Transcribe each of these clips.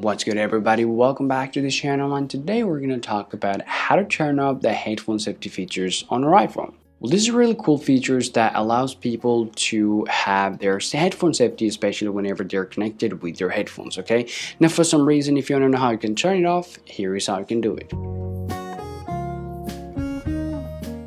What's good, everybody? Welcome back to the channel, and today we're going to talk about how to turn up the headphone safety features on your iPhone. Well, this is a really cool features that allows people to have their headphone safety, especially whenever they're connected with their headphones, okay? Now, for some reason, if you don't know how you can turn it off, here is how you can do it.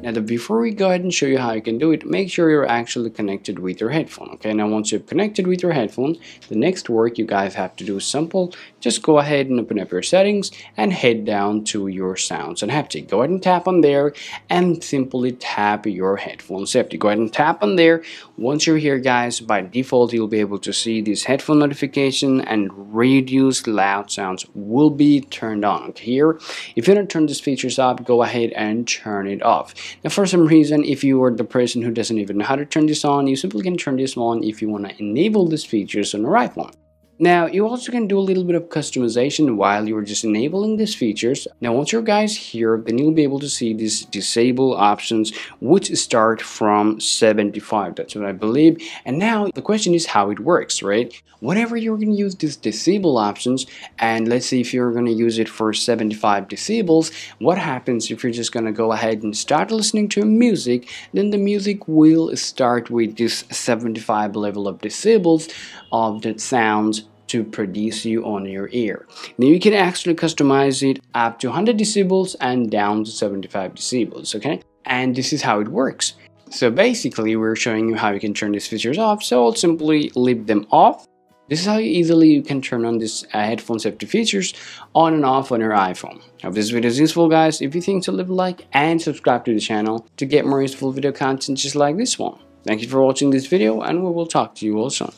Now, before we go ahead and show you how you can do it, make sure you're actually connected with your headphone, okay? Now, once you're connected with your headphone, the next work you guys have to do is simple. Just go ahead and open up your settings and head down to your sounds and haptic. Go ahead and tap on there and simply tap your headphone safety. Go ahead and tap on there. Once you're here, guys, by default, you'll be able to see this headphone notification and reduce loud sounds will be turned on here. If you don't turn these features up, go ahead and turn it off. Now, for some reason, if you are the person who doesn't even know how to turn this on, you simply can turn this on if you want to enable these features on your iPhone. Now, you also can do a little bit of customization while you're just enabling these features. Now, once you're guys here, then you'll be able to see these disable options, which start from 75. That's what I believe. And now the question is how it works, right? Whenever you're going to use these disable options, and let's see if you're going to use it for 75 disables, what happens if you're just going to go ahead and start listening to music? Then the music will start with this 75 level of disables of that sounds to produce you on your ear. Now, you can actually customize it up to 100 decibels and down to 75 decibels, okay? And this is how it works. So basically, we're showing you how you can turn these features off, so I'll simply leave them off. This is how easily you can turn on these headphone safety features on and off on your iPhone. I hope this video is useful, guys. If you think so, leave a like and subscribe to the channel to get more useful video content just like this one. Thank you for watching this video, and we will talk to you all soon.